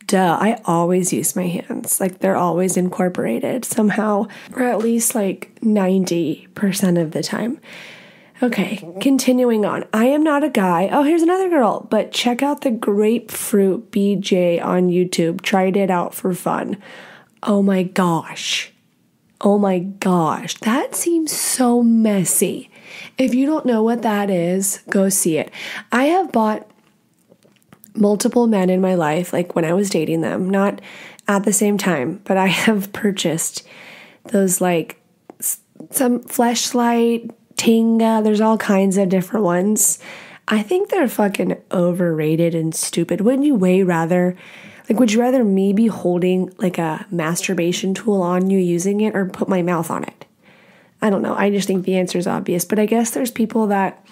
Duh, I always use my hands. Like, they're always incorporated somehow, or at least like ninety percent of the time. Okay, continuing on. I am not a guy. Oh, here's another girl. But check out the grapefruit B J on YouTube. Tried it out for fun. Oh my gosh. Oh my gosh. That seems so messy. If you don't know what that is, go see it. I have bought multiple men in my life, like when I was dating them, not at the same time, but I have purchased those, like some Fleshlight, Tinga, there's all kinds of different ones. I think they're fucking overrated and stupid. Wouldn't you way rather, like, would you rather me be holding like a masturbation tool on you using it, or put my mouth on it? I don't know. I just think the answer is obvious, but I guess there's people that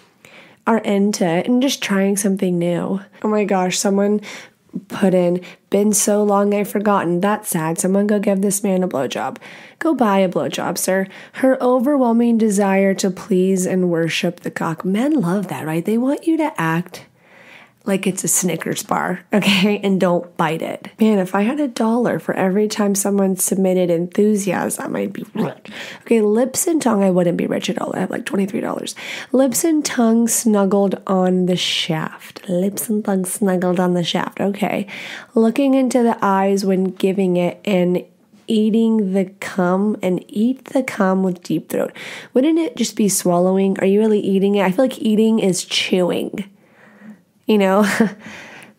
are into it and just trying something new. Oh my gosh, someone put in, been so long I've forgotten. That's sad. Someone go give this man a blowjob. Go buy a blowjob, sir. Her overwhelming desire to please and worship the cock. Men love that, right? They want you to act like it's a Snickers bar, okay? And don't bite it. Man, if I had a dollar for every time someone submitted enthusiasm, I'd be rich. Okay, lips and tongue, I wouldn't be rich at all. I have like twenty-three dollars. Lips and tongue snuggled on the shaft. Lips and tongue snuggled on the shaft, okay. Looking into the eyes when giving it and eating the cum, and eat the cum with deep throat. Wouldn't it just be swallowing? Are you really eating it? I feel like eating is chewing, you know,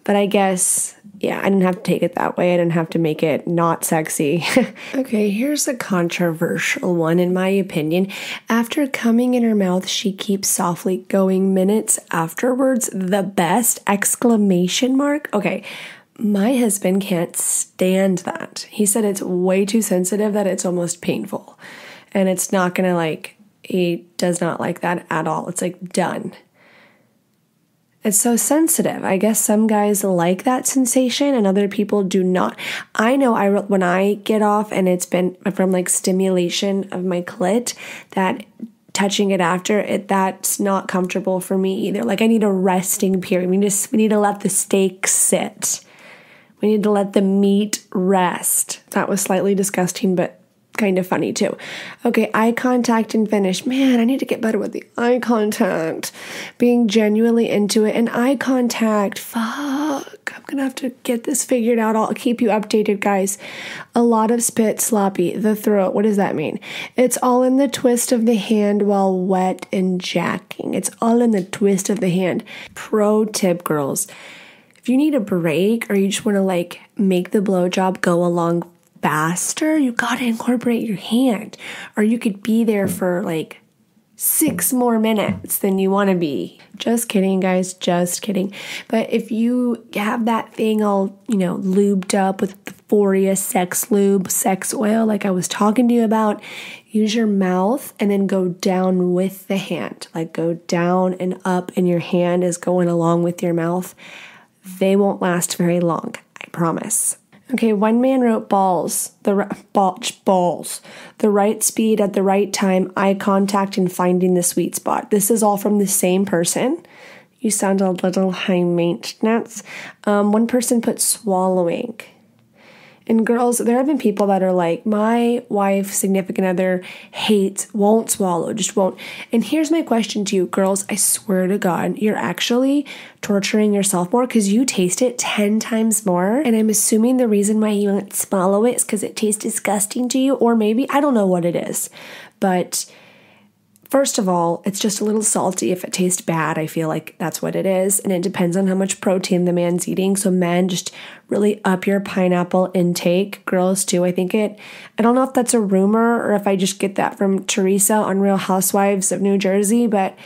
but I guess yeah, I didn't have to take it that way. I didn't have to make it not sexy. Okay, here's a controversial one, in my opinion. After coming in her mouth, she keeps softly going minutes afterwards. The best! Exclamation mark. Okay, my husband can't stand that. He said it's way too sensitive, that it's almost painful. And it's not gonna like, he does not like that at all. It's like, done. It's so sensitive. I guess some guys like that sensation and other people do not. I know I when I get off and it's been from like stimulation of my clit, that touching it after it, that's not comfortable for me either. Like I need a resting period. We just we need to let the steak sit. We need to let the meat rest. That was slightly disgusting, but kind of funny too. Okay, eye contact and finish. Man, I need to get better with the eye contact. Being genuinely into it and eye contact. Fuck. I'm gonna have to get this figured out. I'll keep you updated, guys. A lot of spit, sloppy, the throat. What does that mean? It's all in the twist of the hand while wet and jacking. It's all in the twist of the hand. Pro tip, girls. If you need a break or you just want to like make the blowjob go along faster, you gotta incorporate your hand, or you could be there for like six more minutes than you want to be. Just kidding, guys, just kidding. But if you have that thing all, you know, lubed up with the Foreo sex lube, sex oil, like I was talking to you about, use your mouth and then go down with the hand. Like go down and up, and your hand is going along with your mouth. They won't last very long, I promise. Okay, one man wrote balls, the ball, balls, the right speed at the right time, eye contact, and finding the sweet spot. This is all from the same person. You sound a little high maintenance. Um, one person put swallowing. And girls, there have been people that are like, my wife, significant other, hates, won't swallow, just won't. And here's my question to you, girls. I swear to God, you're actually torturing yourself more because you taste it ten times more. And I'm assuming the reason why you won't swallow it is because it tastes disgusting to you, or maybe, I don't know what it is. But first of all, it's just a little salty. If it tastes bad, I feel like that's what it is. And it depends on how much protein the man's eating. So men, just really up your pineapple intake. Girls too. I think it, I don't know if that's a rumor or if I just get that from Teresa on Real Housewives of New Jersey, but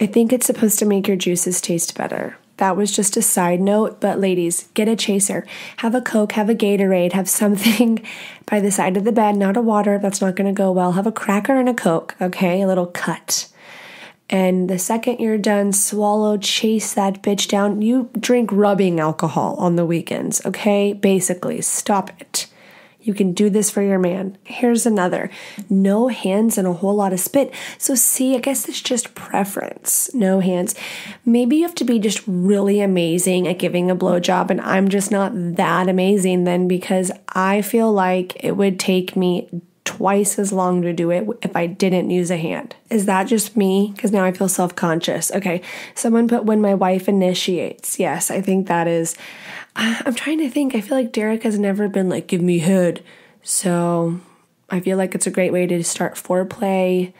I think it's supposed to make your juices taste better. That was just a side note, but ladies, get a chaser. Have a Coke, have a Gatorade, have something by the side of the bed, not a water, that's not gonna go well. Have a cracker and a Coke, okay? A little cut. And the second you're done, swallow, chase that bitch down. You drink rubbing alcohol on the weekends, okay? Basically, stop it. You can do this for your man. Here's another. No hands and a whole lot of spit. So see, I guess it's just preference. No hands. Maybe you have to be just really amazing at giving a blowjob, and I'm just not that amazing then, because I feel like it would take me twice as long to do it if I didn't use a hand. Is that just me? Because now I feel self-conscious. Okay, someone put when my wife initiates. Yes, I think that is. I'm trying to think. I feel like Derek has never been like, give me head. So I feel like it's a great way to start foreplay.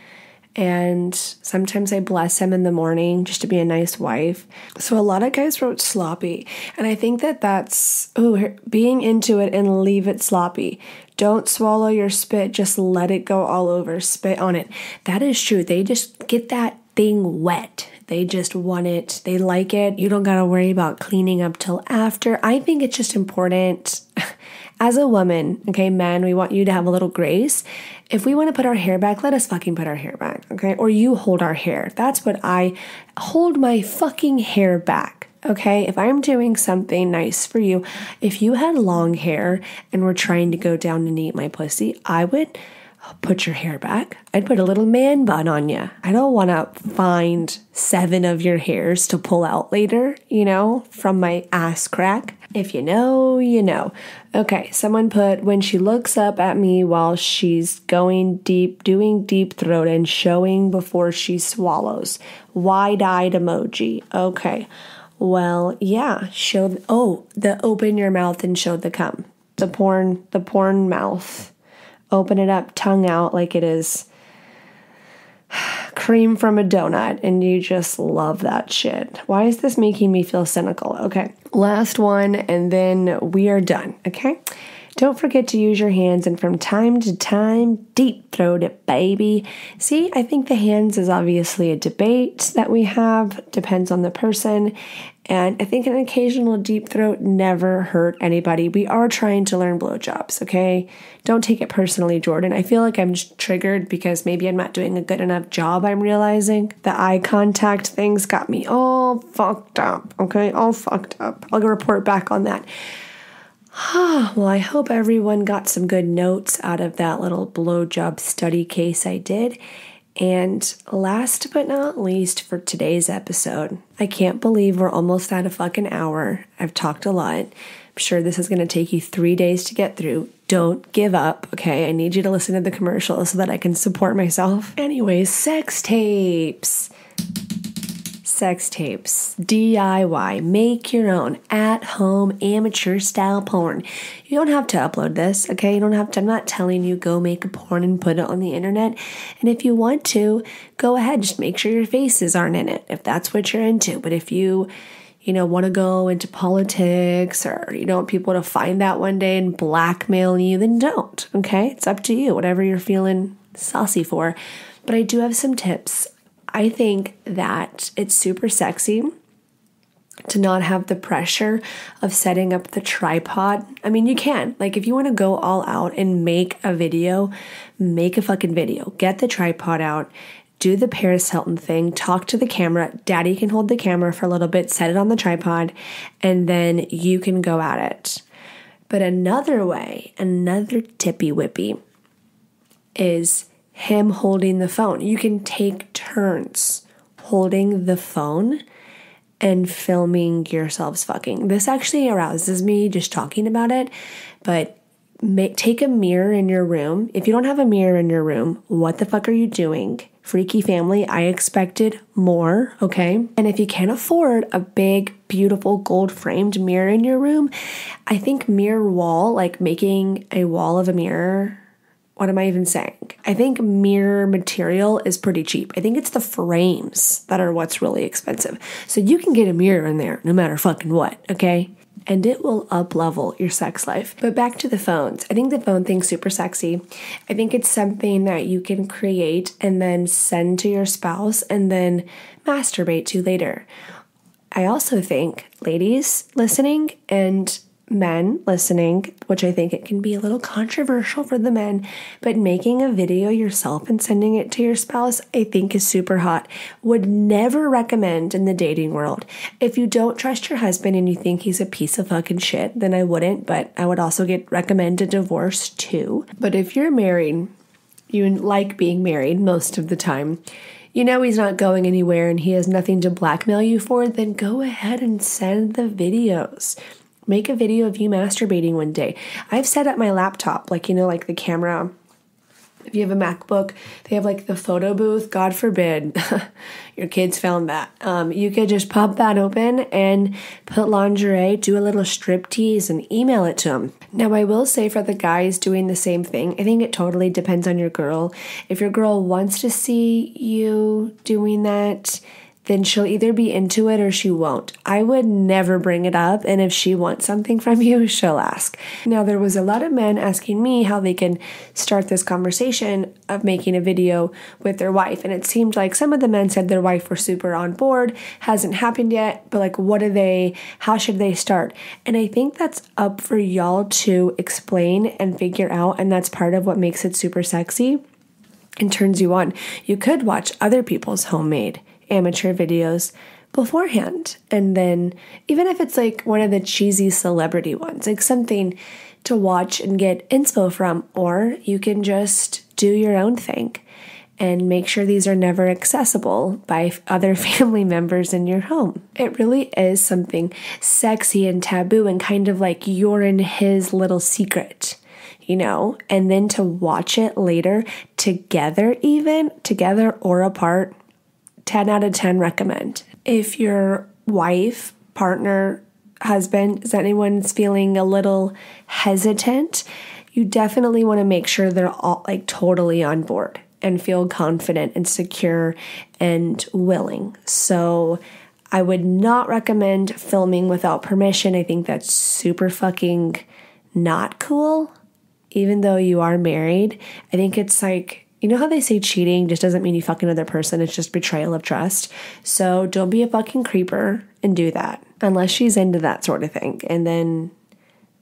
And sometimes I bless him in the morning just to be a nice wife. So a lot of guys wrote sloppy. And I think that that's, ooh, being into it and leave it sloppy. Don't swallow your spit. Just let it go all over. Spit on it. That is true. They just get that thing wet. They just want it. They like it. You don't got to worry about cleaning up till after. I think it's just important as a woman, okay, men, we want you to have a little grace. If we want to put our hair back, let us fucking put our hair back, okay? Or you hold our hair. That's what I hold my fucking hair back. Okay, if I'm doing something nice for you, if you had long hair and were trying to go down and eat my pussy, I would put your hair back. I'd put a little man bun on you. I don't want to find seven of your hairs to pull out later, you know, from my ass crack. If you know, you know. Okay, someone put, when she looks up at me while she's going deep, doing deep throat and showing before she swallows. Wide-eyed emoji. Okay. Well, yeah, show, the, oh, the open your mouth and show the cum. The porn, the porn mouth. Open it up, tongue out like it is. cream from a donut and you just love that shit. Why is this making me feel cynical? Okay, last one and then we are done, okay? Don't forget to use your hands and from time to time, deep throat it, baby. See, I think the hands is obviously a debate that we have, depends on the person. And I think an occasional deep throat never hurt anybody. We are trying to learn blowjobs, okay? Don't take it personally, Jordan. I feel like I'm triggered because maybe I'm not doing a good enough job, I'm realizing. The eye contact things got me all fucked up, okay? All fucked up. I'll report back on that. Well, I hope everyone got some good notes out of that little blowjob study case I did. And last but not least for today's episode, I can't believe we're almost at a fucking hour. I've talked a lot. I'm sure this is going to take you three days to get through. Don't give up, okay? I need you to listen to the commercial so that I can support myself. Anyways, sex tapes. Sex tapes, D I Y, make your own at-home amateur style porn. You don't have to upload this, okay? You don't have to, I'm not telling you go make a porn and put it on the internet. And if you want to, go ahead, just make sure your faces aren't in it, if that's what you're into. But if you, you know, want to go into politics or you don't want people to find that one day and blackmail you, then don't, okay? It's up to you, whatever you're feeling saucy for. But I do have some tips. I think that it's super sexy to not have the pressure of setting up the tripod. I mean, you can. Like, if you want to go all out and make a video, make a fucking video. Get the tripod out. Do the Paris Hilton thing. Talk to the camera. Daddy can hold the camera for a little bit. Set it on the tripod. And then you can go at it. But another way, another tippy-whippy is him holding the phone. You can take turns holding the phone and filming yourselves fucking. This actually arouses me just talking about it, but make, take a mirror in your room. If you don't have a mirror in your room, what the fuck are you doing? Freaky family, I expected more, okay? And if you can't afford a big, beautiful gold-framed mirror in your room, I think mirror wall, like making a wall of a mirror. What am I even saying? I think mirror material is pretty cheap. I think it's the frames that are what's really expensive. So you can get a mirror in there no matter fucking what, okay? And it will up-level your sex life. But back to the phones. I think the phone thing's super sexy. I think it's something that you can create and then send to your spouse and then masturbate to later. I also think ladies listening and men listening, which I think it can be a little controversial for the men, but making a video yourself and sending it to your spouse, I think is super hot. Would never recommend in the dating world. If you don't trust your husband and you think he's a piece of fucking shit, then I wouldn't, but I would also get recommend a divorce too. But if you're married, you like being married most of the time, you know he's not going anywhere and he has nothing to blackmail you for, then go ahead and send the videos. Make a video of you masturbating one day. I've set up my laptop, like, you know, like the camera. If you have a MacBook, they have like the photo booth. God forbid your kids found that. Um, you could just pop that open and put lingerie, do a little strip tease and email it to them. Now, I will say for the guys doing the same thing, I think it totally depends on your girl. If your girl wants to see you doing that, then she'll either be into it or she won't. I would never bring it up, and if she wants something from you, she'll ask. Now, there was a lot of men asking me how they can start this conversation of making a video with their wife, and it seemed like some of the men said their wife were super on board, hasn't happened yet, but like, what do they, how should they start? And I think that's up for y'all to explain and figure out, and that's part of what makes it super sexy and turns you on. You could watch other people's homemade amateur videos beforehand, and then even if it's like one of the cheesy celebrity ones, like something to watch and get inspo from, or you can just do your own thing and make sure these are never accessible by other family members in your home. It really is something sexy and taboo and kind of like you're in his little secret, you know, and then to watch it later together, even together or apart, ten out of ten recommend. If your wife, partner, husband, is anyone's feeling a little hesitant, you definitely want to make sure they're all like totally on board. and feel confident and secure and willing. So I would not recommend filming without permission. I think that's super fucking not cool, even though you are married. I think it's like, you know how they say cheating just doesn't mean you fuck another person. It's just betrayal of trust. So don't be a fucking creeper and do that unless she's into that sort of thing. And then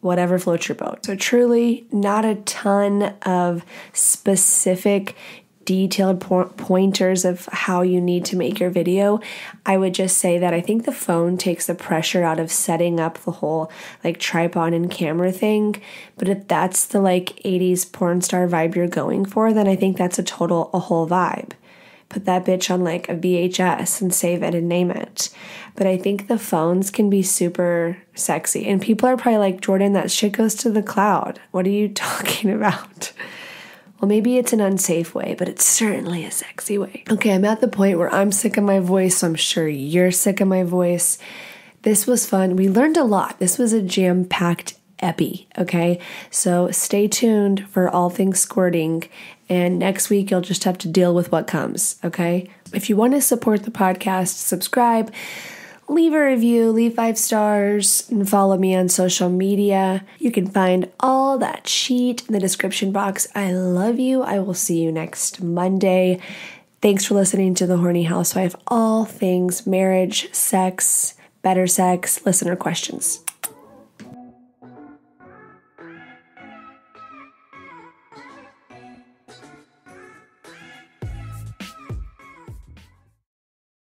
whatever floats your boat. So truly not a ton of specific detailed pointers of how you need to make your video. I would just say that I think the phone takes the pressure out of setting up the whole like tripod and camera thing. But if that's the like eighties porn star vibe you're going for, then I think that's a total, a whole vibe. Put that bitch on like a V H S and save it and name it. But I think the phones can be super sexy. And people are probably like, Jordan, that shit goes to the cloud. What are you talking about? Well, maybe it's an unsafe way, but it's certainly a sexy way. Okay, I'm at the point where I'm sick of my voice, so I'm sure you're sick of my voice. This was fun. We learned a lot. This was a jam-packed epi, okay? So stay tuned for all things squirting. And next week, you'll just have to deal with what comes, okay? If you want to support the podcast, subscribe, leave a review, leave five stars, and follow me on social media. You can find all that sheet in the description box. I love you. I will see you next Monday. Thanks for listening to The Horny Housewife, all things marriage, sex, better sex, listener questions.